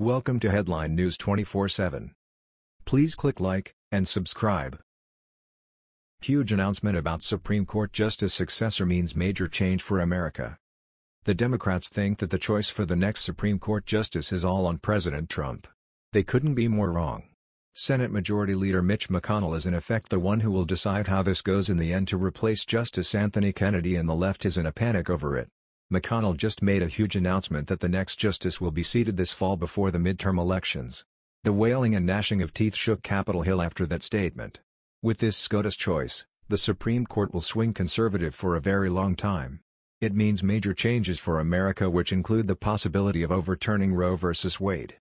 Welcome to Headline News 24/7. Please click like and subscribe. Huge announcement about Supreme Court Justice successor means major change for America. The Democrats think that the choice for the next Supreme Court Justice is all on President Trump. They couldn't be more wrong. Senate Majority Leader Mitch McConnell is in effect the one who will decide how this goes in the end to replace Justice Anthony Kennedy, and the left is in a panic over it. McConnell just made a huge announcement that the next justice will be seated this fall before the midterm elections. The wailing and gnashing of teeth shook Capitol Hill after that statement. With this SCOTUS choice, the Supreme Court will swing conservative for a very long time. It means major changes for America, which include the possibility of overturning Roe v. Wade.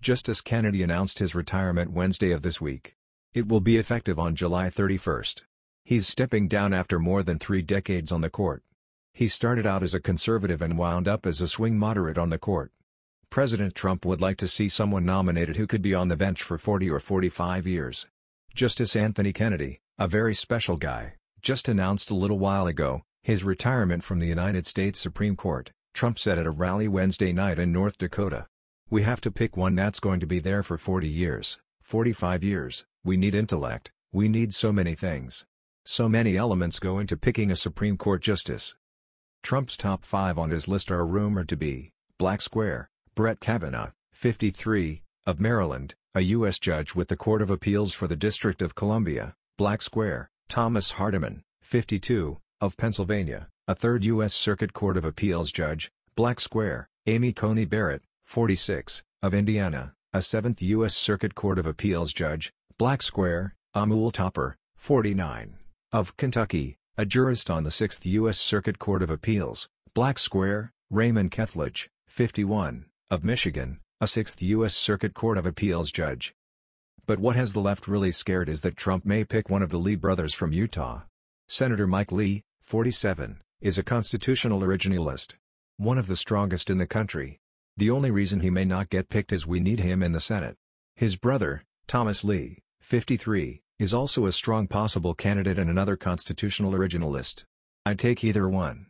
Justice Kennedy announced his retirement Wednesday of this week. It will be effective on July 31st. He's stepping down after more than 3 decades on the court. He started out as a conservative and wound up as a swing moderate on the court. President Trump would like to see someone nominated who could be on the bench for 40 or 45 years. Justice Anthony Kennedy, a very special guy, just announced a little while ago his retirement from the United States Supreme Court, Trump said at a rally Wednesday night in North Dakota. "We have to pick one that's going to be there for 40 years, 45 years, we need intellect, we need so many things. So many elements go into picking a Supreme Court justice." Trump's top 5 on his list are rumored to be Black Square, Brett Kavanaugh, 53, of Maryland, a U.S. judge with the Court of Appeals for the District of Columbia; Black Square, Thomas Hardiman, 52, of Pennsylvania, a 3rd U.S. Circuit Court of Appeals judge; Black Square, Amy Coney Barrett, 46, of Indiana, a 7th U.S. Circuit Court of Appeals judge; Black Square, Amul Topper, 49, of Kentucky, a jurist on the 6th U.S. Circuit Court of Appeals; Black Square, Raymond Kethledge, 51, of Michigan, a 6th U.S. Circuit Court of Appeals judge. But what has the left really scared is that Trump may pick one of the Lee brothers from Utah. Senator Mike Lee, 47, is a constitutional originalist. One of the strongest in the country. The only reason he may not get picked is we need him in the Senate. His brother, Thomas Lee, 53, is also a strong possible candidate and another constitutional originalist. I'd take either one.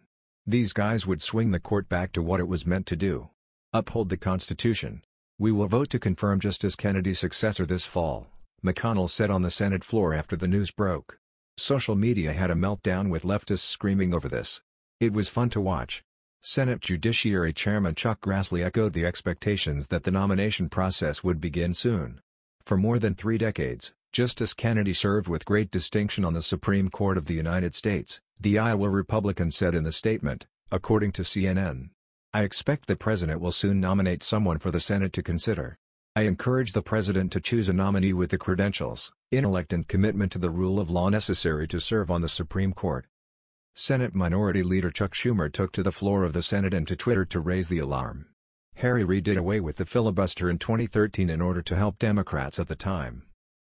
These guys would swing the court back to what it was meant to do. Uphold the Constitution. We will vote to confirm Justice Kennedy's successor this fall, McConnell said on the Senate floor after the news broke. Social media had a meltdown with leftists screaming over this. It was fun to watch. Senate Judiciary Chairman Chuck Grassley echoed the expectations that the nomination process would begin soon. For more than 3 decades, Justice Kennedy served with great distinction on the Supreme Court of the United States, the Iowa Republican said in the statement, according to CNN. "I expect the president will soon nominate someone for the Senate to consider. I encourage the president to choose a nominee with the credentials, intellect and commitment to the rule of law necessary to serve on the Supreme Court." Senate Minority Leader Chuck Schumer took to the floor of the Senate and to Twitter to raise the alarm. Harry Reid did away with the filibuster in 2013 in order to help Democrats at the time.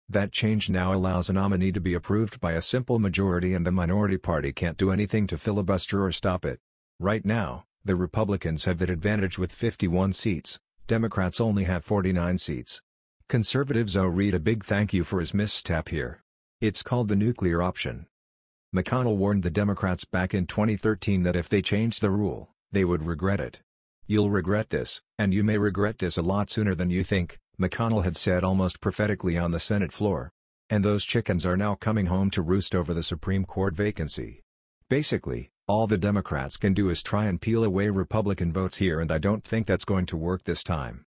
That change now allows a nominee to be approved by a simple majority, and the minority party can't do anything to filibuster or stop it. Right now, the Republicans have that advantage with 51 seats, Democrats only have 49 seats. Conservatives owe Reid a big thank you for his misstep here. It's called the nuclear option. McConnell warned the Democrats back in 2013 that if they changed the rule, they would regret it. "You'll regret this, and you may regret this a lot sooner than you think," McConnell had said almost prophetically on the Senate floor. And those chickens are now coming home to roost over the Supreme Court vacancy. Basically, all the Democrats can do is try and peel away Republican votes here, and I don't think that's going to work this time.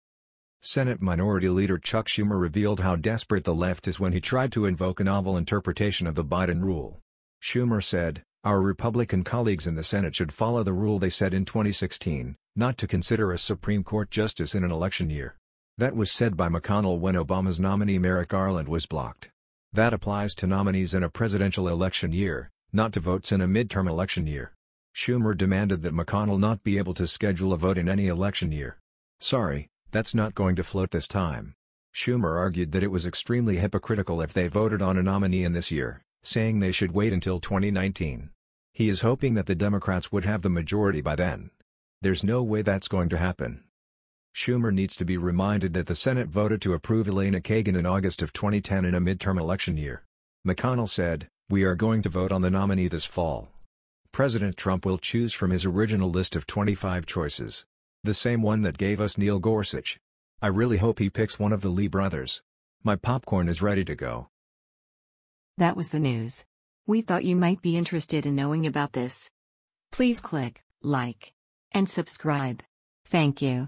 Senate Minority Leader Chuck Schumer revealed how desperate the left is when he tried to invoke a novel interpretation of the Biden rule. Schumer said, "Our Republican colleagues in the Senate should follow the rule they set in 2016, not to consider a Supreme Court justice in an election year." That was said by McConnell when Obama's nominee Merrick Garland was blocked. That applies to nominees in a presidential election year, not to votes in a midterm election year. Schumer demanded that McConnell not be able to schedule a vote in any election year. "Sorry, that's not going to float this time." Schumer argued that it was extremely hypocritical if they voted on a nominee in this year, saying they should wait until 2019. He is hoping that the Democrats would have the majority by then. There's no way that's going to happen. Schumer needs to be reminded that the Senate voted to approve Elena Kagan in August of 2010 in a midterm election year. McConnell said, "We are going to vote on the nominee this fall." President Trump will choose from his original list of 25 choices. The same one that gave us Neil Gorsuch. I really hope he picks one of the Lee brothers. My popcorn is ready to go." That was the news. We thought you might be interested in knowing about this. Please click like and subscribe. Thank you.